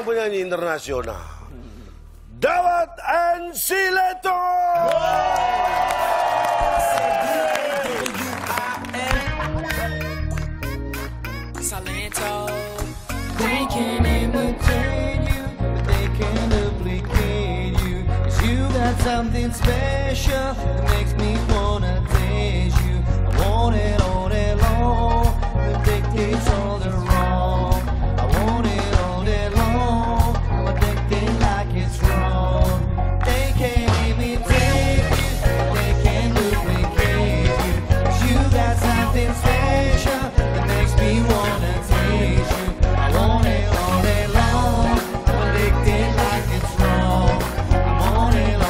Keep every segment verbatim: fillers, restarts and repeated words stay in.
seorang penyanyi internasional. Dawat and Silentó. Something special that makes me wanna taste you. I want it all day long. That dictates all the wrong. I want it all day long. I dictate like it's wrong. They can't make me take you. They can't duplicate you. Cause you got something special that makes me wanna taste you. I want it all day long. I dictate like it's wrong. I want it all.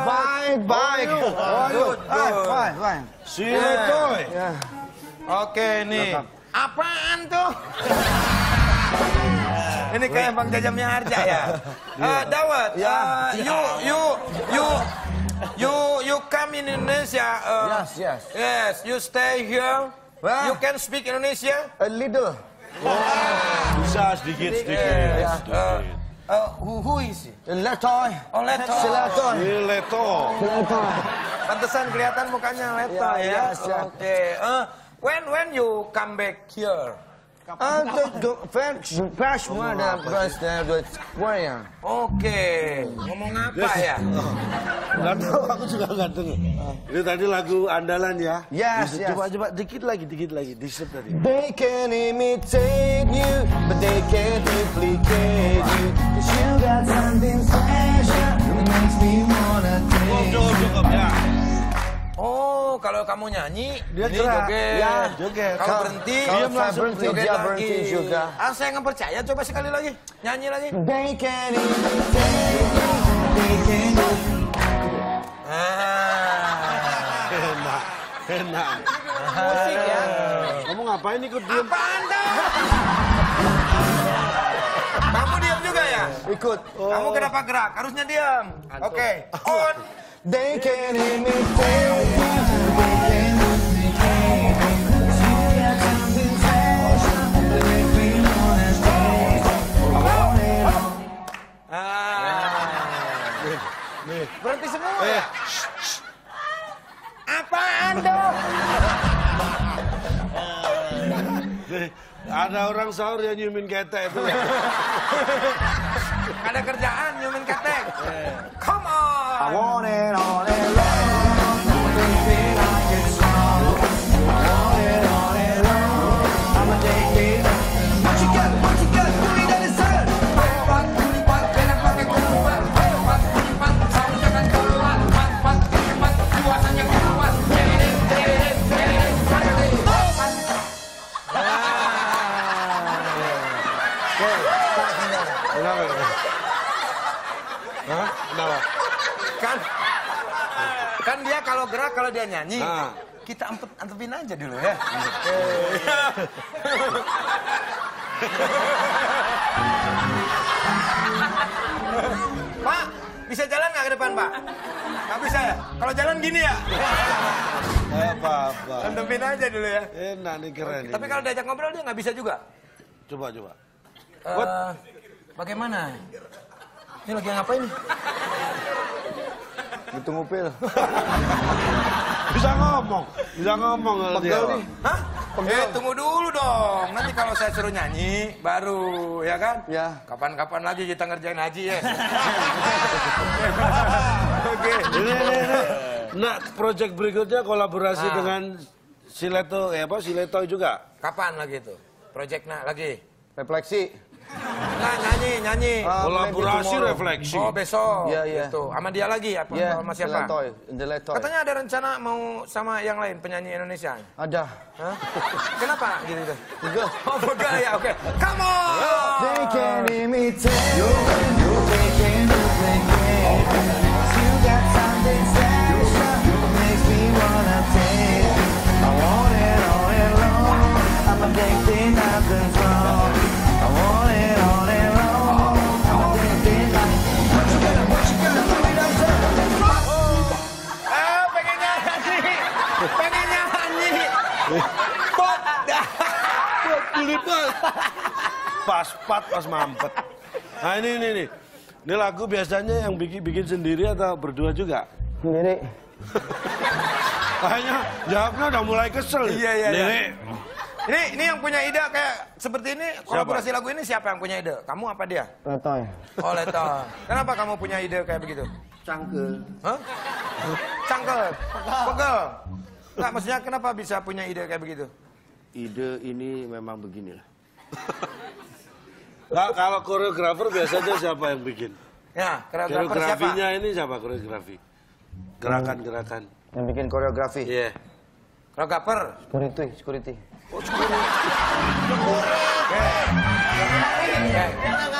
Baik, baik. Waduh, baik. Silentó. Oke, nih. Apaan tuh? Ini kayak Bang Jajamnya Harja ya. Uh, Dawat, uh, you, you, you, you, you come in Indonesia. Uh, yes, yes. Yes, you stay here. You can speak Indonesia? A little. Bisa sedikit, sedikit. Uh, who, who is it? Leto. Oh, Leto. Silentó. Leto. Leto. Pantesan kelihatan mukanya Leto, yeah, ya. Yes, yes. Oke. Okay. Uh, when when you come back here? Uh, the the French, the French one, the French, the Korean. Oke. Ngomong apa ya? Nggak tahu, aku juga nggak dengar. Ini tadi lagu andalan ya. Yes, yes. Coba coba dikit lagi, dikit lagi, dikit tadi. They can imitate you, but they can't duplicate you. Cause you got something special that makes me wanna take you. Oh, kalau kamu nyanyi, dia gerak, ya joget. Kalau berhenti, dia langsung joget lagi. Ah, saya nggak percaya, coba sekali lagi, nyanyi lagi. Enak, enak. Musik ya. Kamu ngapain ikut diem? Apaan dah? Kamu diem juga ya? Ikut. Kamu kenapa gerak? Harusnya diem. Oke, on. They can't hear me fail. Berhenti semua ya? Apaan dong? Ada orang sahur yang nyumin ketek itu. Ada kerjaan nyumin ketek. Come on. I want it all day long. Don't feel like it's wrong. I want it all day long. I'm addicted. What you got? What you got? Give me that dessert. Pat pat kuli pat, jangan pakai keluar. Pat pat kuli pat, kamu jangan keluar. Pat pat kuli pat, kuasanya keluar. Jadid jadid jadid jadid. Kenapa? Hah? Kenapa? Kan, kan dia kalau gerak, kalau dia nyanyi, nah, kita antep, antepin aja dulu ya. Pak, bisa jalan nggak ke depan, Pak? Nggak bisa ya? Kalau jalan gini ya? Eh, apa-apa. Antepin aja dulu ya. Enak nih, keren. Tapi kalau diajak ngobrol dia nggak bisa juga? Coba, coba. Uh, bagaimana? Ini lagi ngapain nih? Gitu ngupil. Bisa ngomong, bisa ngomong. Pegel nih. Hah? Pegel. Eh, tunggu dulu dong. Nanti kalau saya suruh nyanyi, baru, ya kan? Ya. Kapan-kapan lagi kita ngerjain haji ya. Oke. Ini, ini, ini. Nah, proyek berikutnya kolaborasi nah. dengan Sileto, ya apa? Silentó juga. Kapan lagi itu? Proyek nak lagi? Refleksi. Nah, nyanyi, nyanyi. Uh, Kolaborasi refleksi. Oh, besok. Iya, yeah, iya. Yeah. Gitu. Sama dia lagi apa yeah, sama siapa? Leto, Leto. Katanya ada rencana mau sama yang lain penyanyi Indonesia. Ada. Hah? Kenapa gitu itu? Juga. Oh, boga ya. Oke. Okay. Come on. They can imitate you, you can do it. You got something special. You make me wanna take. I want it all alone. I'm addicted to control. I want it all and all. I want it all and all. What you gonna, what you gonna do with us? Oh, eh, pengen nyanyi, pengen nyanyi. Pot dah, pot pelipal. Pas pat, pas mampet. Nah ini, ini, ini. Ini lagu biasanya yang bikin bikin sendiri atau berdua juga? Sendiri. Kayaknya jawabnya udah mulai kesel. Iya, iya, iya. Ini, ini yang punya ide kayak seperti ini, kolaborasi lagu ini siapa yang punya ide? Kamu apa dia? Leto. Oh, Leto. Kenapa kamu punya ide kayak begitu? Cangkel. Hah? Cangkel? Pegel? Enggak, maksudnya kenapa bisa punya ide kayak begitu? Ide ini memang beginilah. Nah, kalau koreografer biasanya siapa yang bikin? Ya, koreografer siapa? Koreografinya ini siapa koreografi? Gerakan-gerakan. Yang bikin koreografi? Iya. Yeah. Koreografer? Security, security. Oh,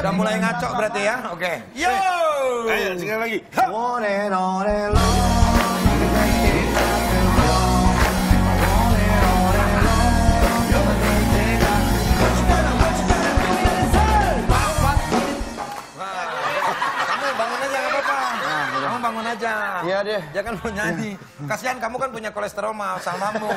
udah mulai ngaco berarti ya? Oke. Yo! Ayo, sekali lagi. Bangun aja. Iya deh. Jangan mau nyanyi. Ya. Kasihan kamu kan punya kolesterol mal sama kamu.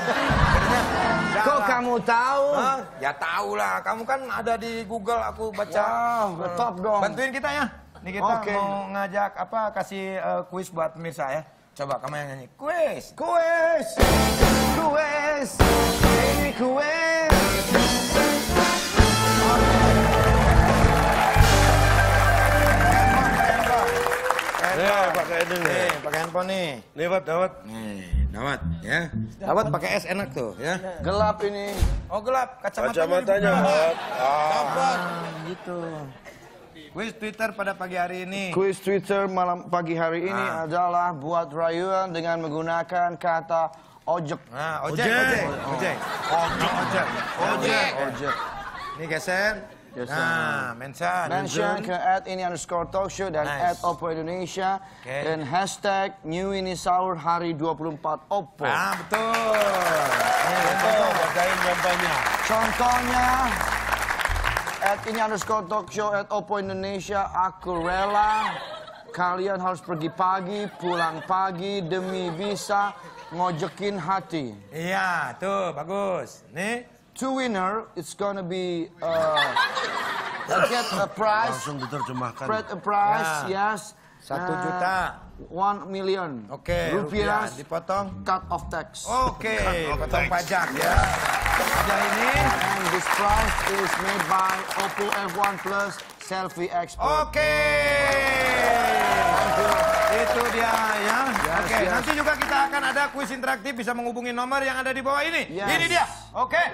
Kok kamu tahu? Hah? Ya tahu lah. Kamu kan ada di Google aku baca. Wow, uh, top dong. Bantuin kita ya. Ini kita okay. mau ngajak apa kasih uh, kuis buat pemirsa ya. Coba kamu yang nyanyi. Kuis, kuis. Kuis. Ini kuis. Ya, pakai ini nih. Nih, pakai handphone nih. Nih, Wat, Dawat. Nih, Dawat, ya. Dawat pakai S enak tuh, ya. Gelap ini. Oh, gelap. Kacamatanya. Kacamatanya, Wat. Ah, gitu. Kuis Twitter pada pagi hari ini. Kuis Twitter malam pagi hari ini ah. adalah buat rayuan dengan menggunakan kata ojek. Nah, ojek, ojek. Ojek. Ojek. Ojek. Ojek. Ojek. Ini geser. Yes, nah, mention, mention ke at ini underscore talk show dan nice. At Oppo Indonesia okay. dan hashtag New Ini Sahur Hari dua puluh empat Oppo. Ah, betul. Nah, betul. Bagain contohnya. Contohnya, at ini underscore talk show at Oppo Indonesia, aku rela kalian harus pergi pagi, pulang pagi demi bisa ngojekin hati. Iya, tuh bagus. Nih. Two winner, it's gonna be uh, get a prize. Langsung diterjemahkan. Get a prize, nah, yes. Satu uh, juta. One million. Oke. Okay, rupiah, rupiah. Dipotong. Cut off tax. Oke. Okay, potong pajak ya. Ada ini. And this prize is made by Oppo F one Plus Selfie Expert. Oke. Okay. Itu dia ya. Yes, Oke, okay. yes. nanti juga kita akan ada kuis interaktif, bisa menghubungi nomor yang ada di bawah ini. Yes. Ini dia. Oke. Okay.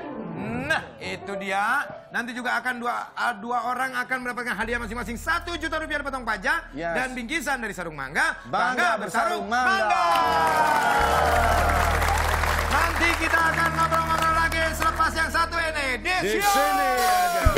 Nah, itu dia. Nanti juga akan dua dua orang akan mendapatkan hadiah masing-masing satu juta rupiah potong pajak yes. dan bingkisan dari sarung mangga. Bangga, Bangga bersarung mangga. mangga. Nanti kita akan ngobrol-ngobrol lagi selepas yang satu ini. Di, di sini.